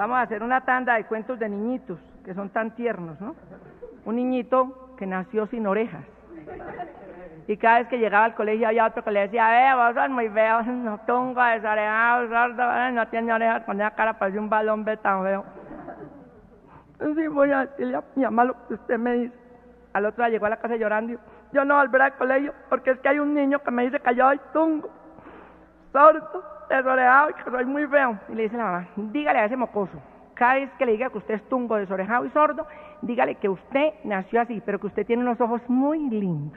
Vamos a hacer una tanda de cuentos de niñitos, que son tan tiernos, ¿no? Un niñito que nació sin orejas. Y cada vez que llegaba al colegio había otro que le decía, vos sos muy feo, no tungo, desorejado, sordo, no tiene orejas, con esa cara parece un balón tan feo. Sí, voy a decirle a mi mamá lo que usted me dice. Al otro día llegó a la casa llorando y dijo, yo no volveré al colegio porque es que hay un niño que me dice que yo soy tungo, sordo, desorejado y que soy muy feo. Y le dice la mamá, dígale a ese mocoso, cada vez que le diga que usted es tungo, desorejado y sordo, dígale que usted nació así, pero que usted tiene unos ojos muy lindos.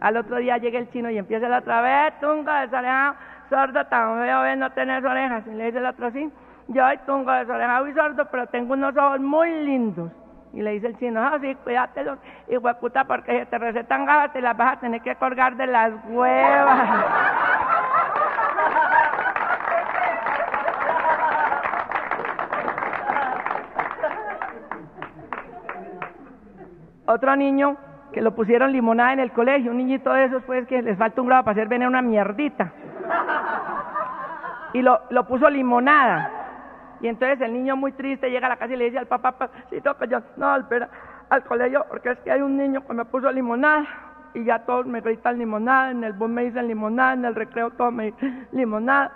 Al otro día llega el chino y empieza la otra vez, tungo, desorejado, sordo, tan feo, ves, no tenés orejas. Y le dice el otro así, yo soy tungo, desorejado y sordo, pero tengo unos ojos muy lindos. Y le dice el chino, ah, sí, cuídatelos, hijueputa, porque si te recetan gafas, te las vas a tener que colgar de las huevas. Otro niño que lo pusieron limonada en el colegio, un niñito de esos, pues, que les falta un grado para hacer venir una mierdita. Y lo puso limonada. Y entonces el niño muy triste llega a la casa y le dice al papá, papacito, que yo no volveré al colegio porque es que hay un niño que me puso limonada y ya todos me gritan limonada, en el bus me dicen limonada, en el recreo todos me dicen limonada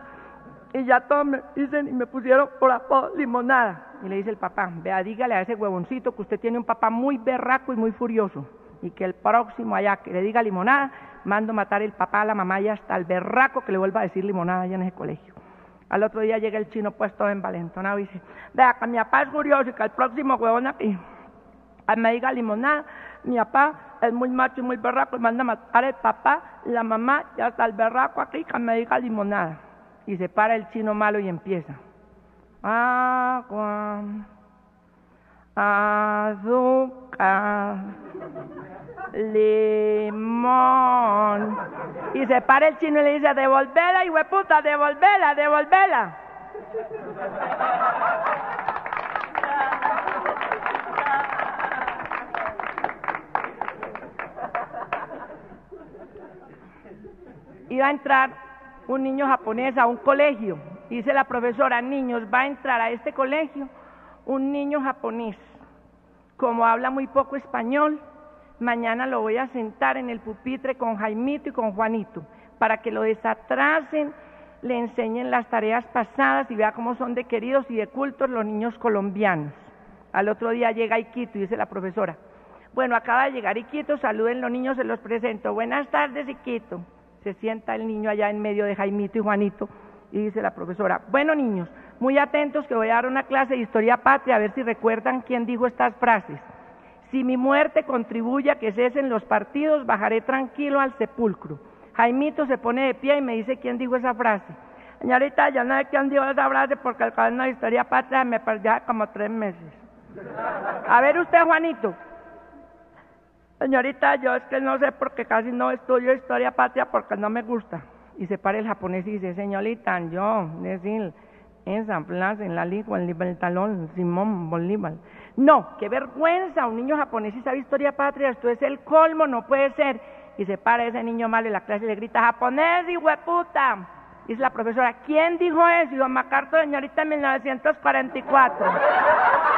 y ya todos me dicen y me pusieron por apodo limonada. Y le dice el papá, vea, dígale a ese huevoncito que usted tiene un papá muy berraco y muy furioso y que el próximo allá que le diga limonada, mando matar el papá, a la mamá y hasta el berraco que le vuelva a decir limonada allá en ese colegio. Al otro día llega el chino pues todo envalentonado y dice, vea que mi papá es curioso y que el próximo huevón aquí me diga limonada, mi papá es muy macho y muy berraco y manda a matar el papá, la mamá y hasta el berraco aquí que me diga limonada. Y se para el chino malo y empieza. Agua, azúcar, limón. Y se para el chino y le dice, devolvela, hijueputa, devolvela, devolvela. Iba a entrar un niño japonés a un colegio. Dice la profesora, niños, va a entrar a este colegio un niño japonés. Como habla muy poco español, mañana lo voy a sentar en el pupitre con Jaimito y con Juanito para que lo desatrasen, le enseñen las tareas pasadas y vea cómo son de queridos y de cultos los niños colombianos. Al otro día llega Iquito y dice la profesora, bueno, acaba de llegar Iquito, saluden los niños, se los presento. Buenas tardes, Iquito. Se sienta el niño allá en medio de Jaimito y Juanito y dice la profesora, bueno, niños, muy atentos que voy a dar una clase de historia patria, a ver si recuerdan quién dijo estas frases. Si mi muerte contribuye a que cesen los partidos, bajaré tranquilo al sepulcro. Jaimito se pone de pie y me dice quién dijo esa frase. Señorita, yo no sé quién dijo esa frase porque el cuaderno de historia patria me perdió hace como 3 meses. A ver usted, Juanito. Señorita, yo es que no sé porque casi no estudio historia patria porque no me gusta. Y se para el japonés y dice, señorita, yo, decir, en San Plaza, en la Ligua, en Libertador, Simón Bolívar. No, qué vergüenza, un niño japonés y sabe historia patria, esto es el colmo, no puede ser. Y se para ese niño malo en la clase y le grita, japonés, hijueputa. Dice la profesora, ¿quién dijo eso? Y don Macarto, señorita, en 1944.